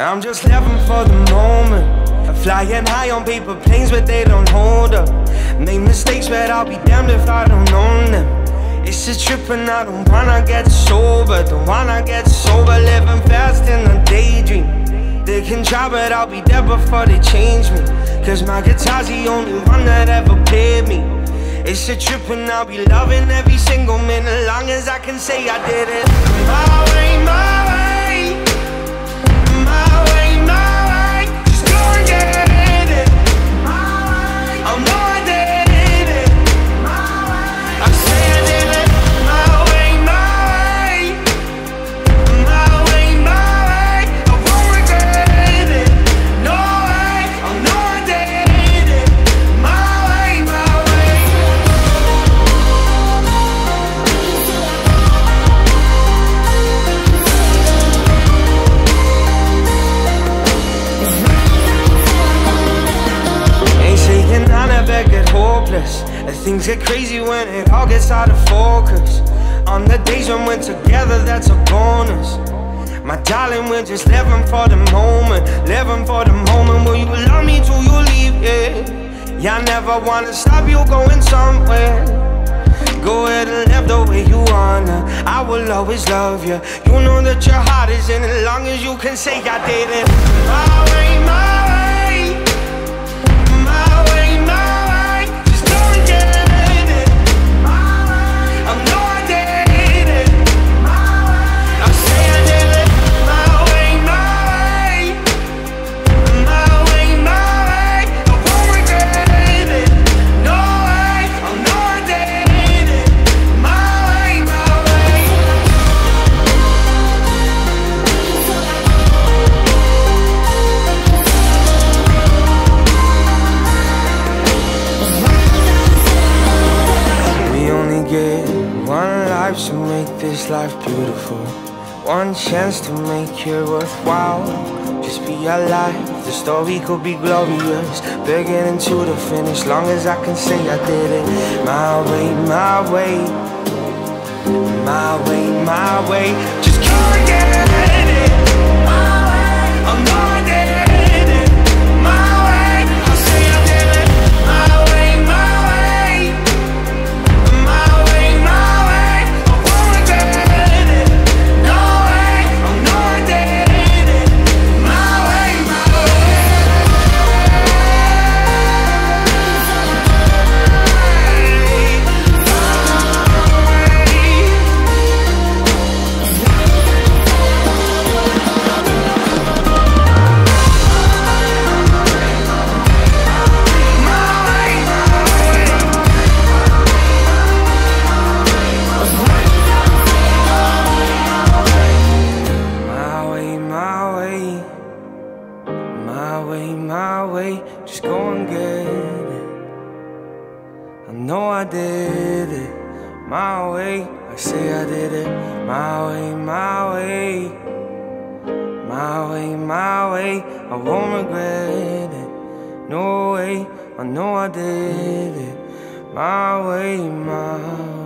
I'm just living for the moment. Flying high on paper planes, but they don't hold up. Make mistakes, but I'll be damned if I don't own them. It's a trip and I don't wanna get sober. Don't wanna get sober, living fast in a daydream. They can try, but I'll be there before they change me. Cause my guitar's the only one that ever played me. It's a trip and I'll be loving every single minute, long as I can say I did it. My way, my way, my way. Just go and get it. My way, I know I did it. My way, I say I did it. My way, my way, my way, my way. I won't regret it. No way, I know I did it. My way, my way. Ain't saying I never get hopeless. Things get crazy when it all gets out of focus. On the days when we're together, that's a bonus. My darling, we're just living for the moment. Living for the moment. Will you love me till you leave, yeah? Yeah, I never wanna stop you going somewhere. Go ahead and live the way you wanna. I will always love you. You know that your heart is in it, long as you can say I did it. My way, my way. To make this life beautiful, one chance to make it worthwhile. Just be alive, the story could be glorious. Beginning to the finish, long as I can say I did it. My way, my way. My way, my way. Just can't get it. I'm not dead. Just go and get it. I know I did it my way. I say I did it my way, my way. My way, my way. I won't regret it. No way. I know I did it my way, my way.